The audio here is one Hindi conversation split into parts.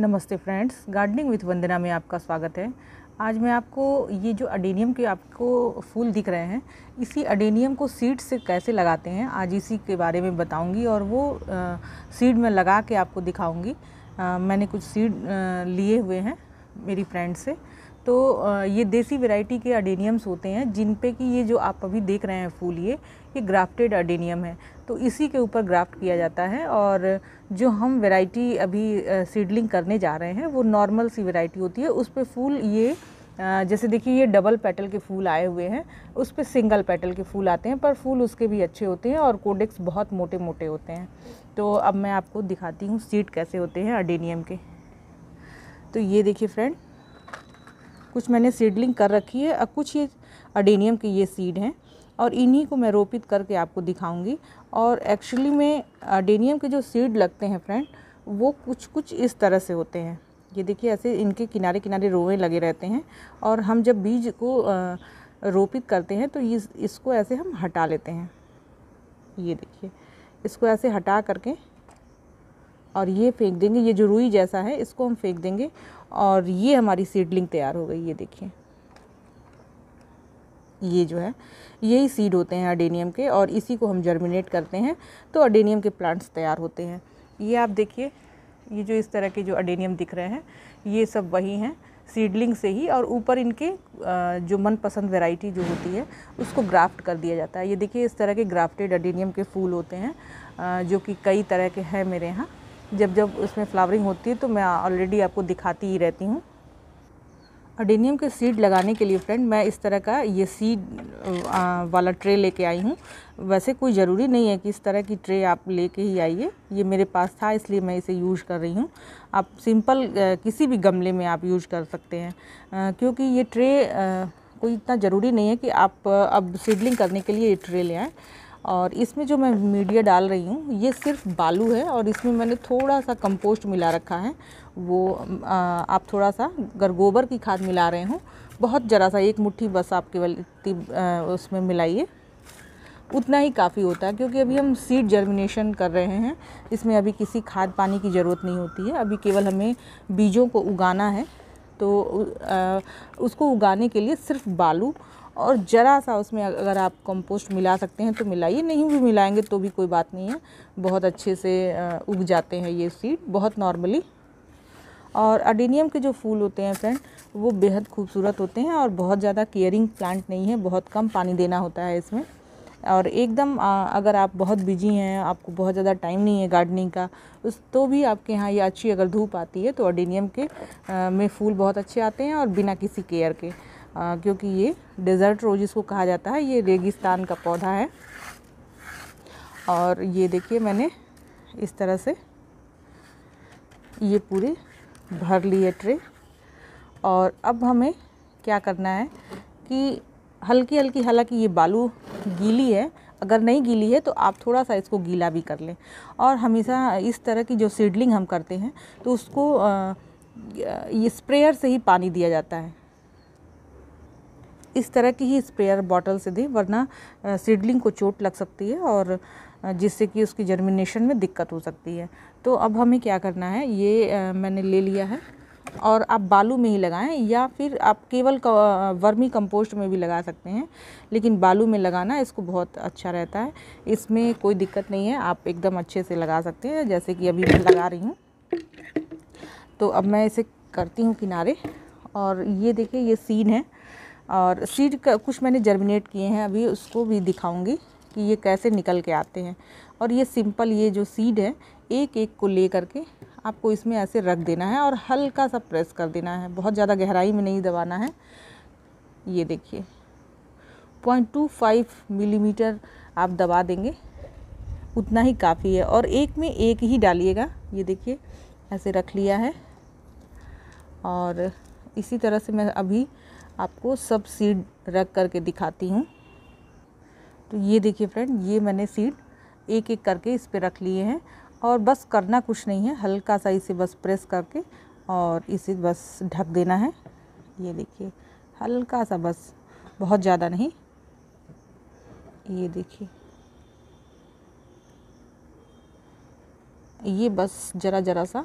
नमस्ते फ्रेंड्स, गार्डनिंग विथ वंदना में आपका स्वागत है। आज मैं आपको ये जो एडेनियम के आपको फूल दिख रहे हैं, इसी एडेनियम को सीड से कैसे लगाते हैं आज इसी के बारे में बताऊंगी और वो सीड में लगा के आपको दिखाऊंगी। मैंने कुछ सीड लिए हुए हैं मेरी फ्रेंड से। तो ये देसी वैरायटी के एडेनियम्स होते हैं जिन पे कि ये जो आप अभी देख रहे हैं फूल, ये ग्राफ्टेड एडेनियम है। तो इसी के ऊपर ग्राफ्ट किया जाता है और जो हम वैरायटी अभी सीडलिंग करने जा रहे हैं वो नॉर्मल सी वैरायटी होती है। उस पे फूल ये जैसे देखिए ये डबल पेटल के फूल आए हुए हैं, उस पे सिंगल पेटल के फूल आते हैं, पर फूल उसके भी अच्छे होते हैं और कोडेक्स बहुत मोटे मोटे होते हैं। तो अब मैं आपको दिखाती हूँ सीड कैसे होते हैं एडेनियम के। तो ये देखिए फ्रेंड, कुछ मैंने सीडलिंग कर रखी है और कुछ ये एडेनियम के ये सीड हैं और इन्हीं को मैं रोपित करके आपको दिखाऊंगी। और एक्चुअली में एडेनियम के जो सीड लगते हैं फ्रेंड वो कुछ कुछ इस तरह से होते हैं। ये देखिए ऐसे इनके किनारे किनारे रोएं लगे रहते हैं और हम जब बीज को रोपित करते हैं तो ये इसको ऐसे हम हटा लेते हैं। ये देखिए इसको ऐसे हटा करके और ये फेंक देंगे, ये जो रुई जैसा है इसको हम फेंक देंगे और ये हमारी सीडलिंग तैयार हो गई। ये देखिए ये जो है यही सीड होते हैं एडेनियम के और इसी को हम जर्मिनेट करते हैं तो एडेनियम के प्लांट्स तैयार होते हैं। ये आप देखिए ये जो इस तरह के जो एडेनियम दिख रहे हैं ये सब वही हैं सीडलिंग से ही, और ऊपर इनके जो मनपसंद वैरायटी जो होती है उसको ग्राफ्ट कर दिया जाता है। ये देखिए इस तरह के ग्राफ्टेड एडेनियम के फूल होते हैं जो कि कई तरह के हैं मेरे यहाँ। जब जब उसमें फ्लावरिंग होती है तो मैं ऑलरेडी आपको दिखाती ही रहती हूँ। एडेनियम के सीड लगाने के लिए फ्रेंड मैं इस तरह का ये सीड वाला ट्रे लेके आई हूँ। वैसे कोई ज़रूरी नहीं है कि इस तरह की ट्रे आप लेके ही आइए, ये मेरे पास था इसलिए मैं इसे यूज़ कर रही हूँ। आप सिंपल किसी भी गमले में आप यूज़ कर सकते हैं क्योंकि ये ट्रे कोई इतना ज़रूरी नहीं है कि आप अब सीडलिंग करने के लिए ये ट्रे ले आएँ। और इसमें जो मैं मीडिया डाल रही हूँ ये सिर्फ बालू है और इसमें मैंने थोड़ा सा कंपोस्ट मिला रखा है। वो आप थोड़ा सा अगर गोबर की खाद मिला रहे हो बहुत ज़रा सा, एक मुट्ठी बस आप केवल इतनी उसमें मिलाइए, उतना ही काफ़ी होता है क्योंकि अभी हम सीड जर्मिनेशन कर रहे हैं। इसमें अभी किसी खाद पानी की ज़रूरत नहीं होती है, अभी केवल हमें बीजों को उगाना है। तो उसको उगाने के लिए सिर्फ बालू और ज़रा सा उसमें अगर आप कंपोस्ट मिला सकते हैं तो मिलाइए, नहीं भी मिलाएंगे तो भी कोई बात नहीं है, बहुत अच्छे से उग जाते हैं ये सीड बहुत नॉर्मली। और एडेनियम के जो फूल होते हैं फ्रेंड वो बेहद खूबसूरत होते हैं और बहुत ज़्यादा केयरिंग प्लांट नहीं है, बहुत कम पानी देना होता है इसमें। और एकदम अगर आप बहुत बिजी हैं, आपको बहुत ज़्यादा टाइम नहीं है गार्डनिंग का, उस तो भी आपके यहाँ ये अच्छी अगर धूप आती है तो एडेनियम के में फूल बहुत अच्छे आते हैं और बिना किसी केयर के क्योंकि ये डेजर्ट रोज़ इसको कहा जाता है। ये रेगिस्तान का पौधा है। और ये देखिए मैंने इस तरह से ये पूरे भर लिए ट्रे। और अब हमें क्या करना है कि हल्की हल्की, हालांकि ये बालू गीली है, अगर नहीं गीली है तो आप थोड़ा सा इसको गीला भी कर लें। और हमेशा इस तरह की जो सीडलिंग हम करते हैं तो उसको ये स्प्रेयर से ही पानी दिया जाता है, इस तरह की ही स्प्रेयर बॉटल से दें, वरना सीडलिंग को चोट लग सकती है और जिससे कि उसकी जर्मिनेशन में दिक्कत हो सकती है। तो अब हमें क्या करना है, ये मैंने ले लिया है और आप बालू में ही लगाएं या फिर आप केवल वर्मी कंपोस्ट में भी लगा सकते हैं, लेकिन बालू में लगाना इसको बहुत अच्छा रहता है, इसमें कोई दिक्कत नहीं है, आप एकदम अच्छे से लगा सकते हैं जैसे कि अभी मैं लगा रही हूँ। तो अब मैं इसे करती हूँ किनारे। और ये देखिए ये सीड है और सीड का कुछ मैंने जर्मिनेट किए हैं, अभी उसको भी दिखाऊंगी कि ये कैसे निकल के आते हैं। और ये सिंपल ये जो सीड है एक एक को ले करके आपको इसमें ऐसे रख देना है और हल्का सा प्रेस कर देना है, बहुत ज़्यादा गहराई में नहीं दबाना है। ये देखिए 0.25 मिलीमीटर आप दबा देंगे, उतना ही काफ़ी है। और एक में एक ही डालिएगा। ये देखिए ऐसे रख लिया है और इसी तरह से मैं अभी आपको सब सीड रख करके दिखाती हूँ। तो ये देखिए फ्रेंड ये मैंने सीड एक एक करके इस पे रख लिए हैं और बस करना कुछ नहीं है, हल्का सा इसे बस प्रेस करके और इसे बस ढक देना है। ये देखिए हल्का सा बस, बहुत ज़्यादा नहीं। ये देखिए ये बस ज़रा ज़रा सा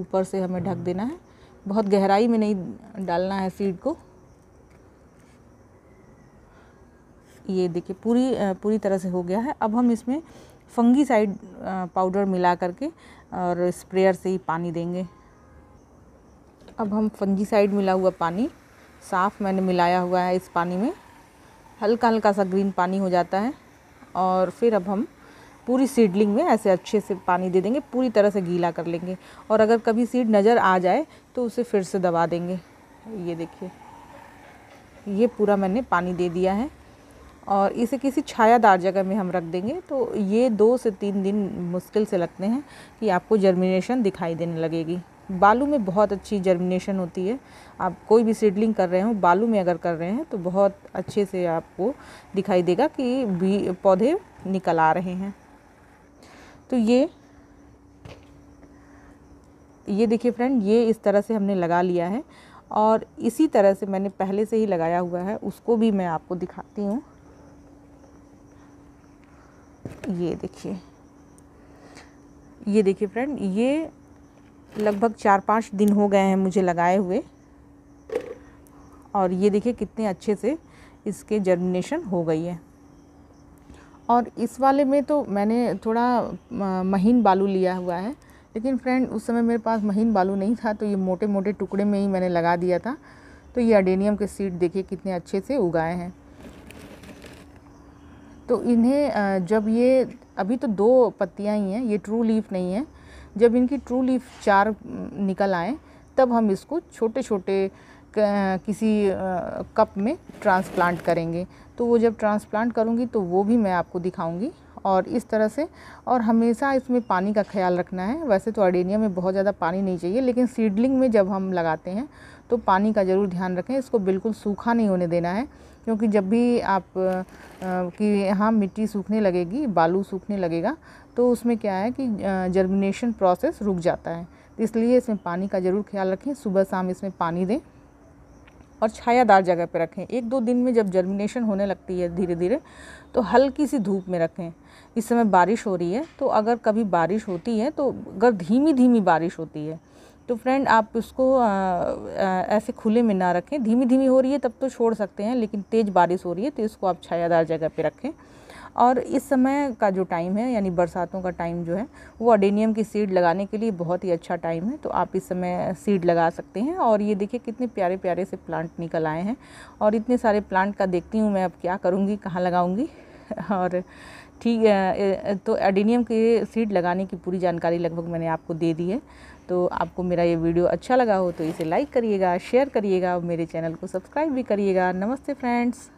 ऊपर से हमें ढक देना है, बहुत गहराई में नहीं डालना है सीड को। ये देखिए पूरी तरह से हो गया है। अब हम इसमें फंगीसाइड पाउडर मिला करके और स्प्रेयर से ही पानी देंगे। अब हम फंगीसाइड मिला हुआ पानी, साफ़ मैंने मिलाया हुआ है, इस पानी में हल्का हल्का सा ग्रीन पानी हो जाता है। और फिर अब हम पूरी सीडलिंग में ऐसे अच्छे से पानी दे देंगे, पूरी तरह से गीला कर लेंगे। और अगर कभी सीड नज़र आ जाए तो उसे फिर से दबा देंगे। ये देखिए, ये पूरा मैंने पानी दे दिया है और इसे किसी छायादार जगह में हम रख देंगे। तो ये 2 से 3 दिन मुश्किल से लगते हैं कि आपको जर्मिनेशन दिखाई देने लगेगी। बालू में बहुत अच्छी जर्मिनेशन होती है। आप कोई भी सीडलिंग कर रहे हो, बालू में अगर कर रहे हैं तो बहुत अच्छे से आपको दिखाई देगा कि भी पौधे निकल आ रहे हैं। तो ये देखिए फ्रेंड, ये इस तरह से हमने लगा लिया है और इसी तरह से मैंने पहले से ही लगाया हुआ है, उसको भी मैं आपको दिखाती हूँ। ये देखिए फ्रेंड, ये लगभग 4-5 दिन हो गए हैं मुझे लगाए हुए। और ये देखिए कितने अच्छे से इसके जर्मिनेशन हो गई है। और इस वाले में तो मैंने थोड़ा महीन बालू लिया हुआ है, लेकिन फ्रेंड उस समय मेरे पास महीन बालू नहीं था, तो ये मोटे मोटे टुकड़े में ही मैंने लगा दिया था। तो ये एडेनियम के सीड देखिए कितने अच्छे से उगाए हैं। तो इन्हें जब ये अभी तो 2 पत्तियाँ ही हैं, ये ट्रू लीफ नहीं है। जब इनकी ट्रू लीफ 4 निकल आएँ तब हम इसको छोटे छोटे किसी कप में ट्रांसप्लांट करेंगे। तो वो जब ट्रांसप्लांट करूँगी तो वो भी मैं आपको दिखाऊँगी। और इस तरह से, और हमेशा इसमें पानी का ख्याल रखना है। वैसे तो एडेनिया में बहुत ज़्यादा पानी नहीं चाहिए, लेकिन सीडलिंग में जब हम लगाते हैं तो पानी का ज़रूर ध्यान रखें। इसको बिल्कुल सूखा नहीं होने देना है, क्योंकि जब भी आप कि हाँ मिट्टी सूखने लगेगी, बालू सूखने लगेगा, तो उसमें क्या है कि जर्मिनेशन प्रोसेस रुक जाता है। इसलिए इसमें पानी का ज़रूर ख्याल रखें, सुबह शाम इसमें पानी दें और छायादार जगह पर रखें। 1-2 दिन में जब जर्मिनेशन होने लगती है धीरे धीरे, तो हल्की सी धूप में रखें। इस समय बारिश हो रही है, तो अगर कभी बारिश होती है, तो अगर धीमी धीमी बारिश होती है तो फ्रेंड आप उसको ऐसे खुले में ना रखें। धीमी धीमी हो रही है तब तो छोड़ सकते हैं, लेकिन तेज़ बारिश हो रही है तो इसको आप छायादार जगह पर रखें। और इस समय का जो टाइम है, यानी बरसातों का टाइम जो है, वो एडेनियम की सीड लगाने के लिए बहुत ही अच्छा टाइम है। तो आप इस समय सीड लगा सकते हैं। और ये देखिए कितने प्यारे प्यारे से प्लांट निकल आए हैं। और इतने सारे प्लांट का देखती हूँ मैं अब क्या करूँगी, कहाँ लगाऊँगी। और ठीक है, तो एडेनियम के सीड लगाने की पूरी जानकारी लगभग मैंने आपको दे दी है। तो आपको मेरा ये वीडियो अच्छा लगा हो तो इसे लाइक करिएगा, शेयर करिएगा और मेरे चैनल को सब्सक्राइब भी करिएगा। नमस्ते फ्रेंड्स।